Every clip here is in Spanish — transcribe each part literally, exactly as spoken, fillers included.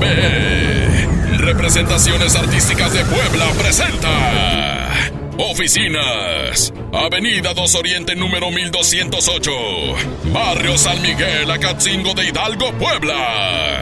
B. Representaciones Artísticas de Puebla presenta Oficinas, Avenida dos Oriente número mil doscientos ocho, Barrio San Miguel, Acatzingo de Hidalgo, Puebla.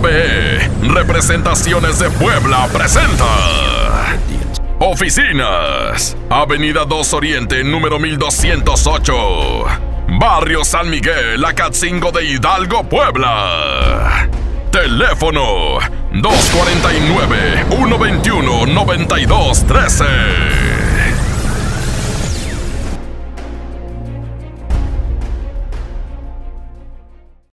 P A B E, Representaciones de Puebla presenta Oficinas, Avenida dos Oriente, número mil doscientos ocho, Barrio San Miguel, Acatzingo de Hidalgo, Puebla. Teléfono dos cuarenta y nueve, ciento veintiuno, noventa y dos, trece.